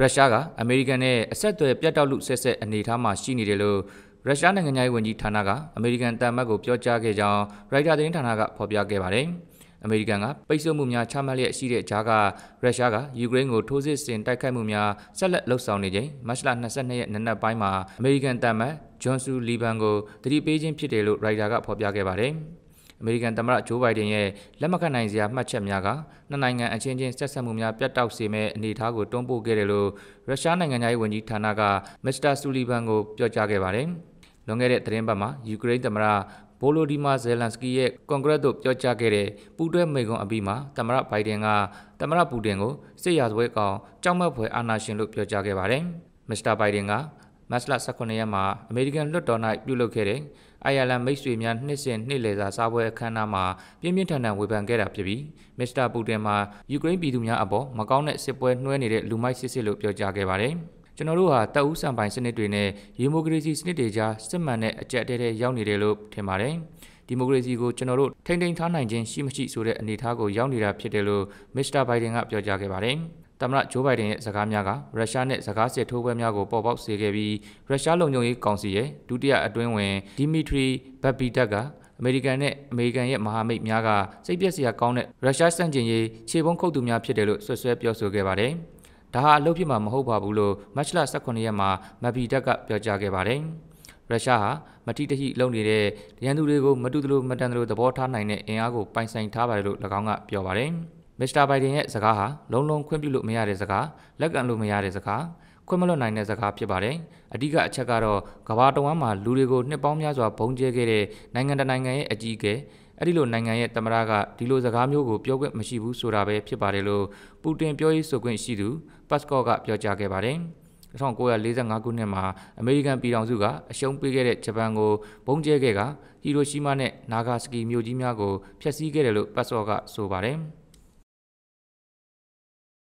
Russia American Asset Piata Lu Sese and Nitama Shinidelo, Russia Nanganyai Wenji Tanaga, American Tamago Piocha Geja, Raja de Tanaga, Popia Gevare, Americana, Paiso Mumia, Chamale, Sire Chaga, Russia, Ukraine or Tosis in Taika Mumia, Salat Losanije, Masla Nasane, Nana Paima, American Tama, Johnsu Libango, 3 Beijing Pitelo, Rajaga, Popia Gevare. American Tamara Joe Biden ye, Lamakanizia, Machamiaga, Nananga, and changing Sassamumia, Piatauxime, Nitago, Tombo Guerrero, Russian and Iwanji Tanaga, Mr. Sulevanko, Piojagevare, Longere Trembama, Ukraine Tamara, Volodymyr Zelensky, Congredo, Piojagere, Pudu Megon Abima, Tamara Bidenga, Tamara Pudengo, Sayas Weka, Chamapo, Anashin Look Piojagevare, Mr. Bidenga, Masla Sakoneyama, American Lotonite, Bulokere, Ireland Mainstreamian, Nissen, Nileza, Sawe, Kanama, Pimintana, Webangera, Pibi, Mr. Budema, Ukraine Bidumia Abo, Magonet, Sepue, Nuenide, Lumai Sicilo, Piojagevare, Generua, Tausan by Senatrine, Democracy Snitija, Semane, Jetted, Yaunidelo, Temare, Democracy Go General, Tending Tanajin, Shimshi Sure, Nitago, Yaunida, Pietelo, Mr. Biden up Piojagevare. Tamara Joe Biden Sakamiaga, Russia net Sakase Tobamiago Bob Segevi, Russia Longyoi Consier, Dudia Adwenwe, Dimitri Papita, American net, American yet Mahamid Miaga, Sabiasia Conet, Russia Sanjay, Chebonko Dumia Piedelo, Sosep Yosogevare, Taha Lopima Mahoba Bulo, Machla Sakoniama, Mabitaka Piojagevare, Russia, Matitahi Lonire, Yandurego, Madudu, Madanro, the Bota Nine, Eago, Pinesang Tabaro, Laganga Piovare. Mr. Biden yet Zagaha, Long Long Quimby Look Mea Zaga, Lagan Lumea Zaga, Quimalo Nine Zaga Pibare, Adiga Chagaro, Gavatoama, Lurigo, Nepomia, Ponjegere, Nanganda Nangae, Ajige, Adilo Nangae, Tamaraga, Dilo Zagamiogo, Pioguet Mashibu Surabe, Pibarelo, Putin Pioi Soguin Shidu, Pascoga Piojagevare, Songoa Lizangagunema, American Piranzuga, Shon Pigere, Chabango, Ponjegega, Hiroshima, Nagasaki, Miojimiago, Piasi Gerelo, Pascoga, Sobare.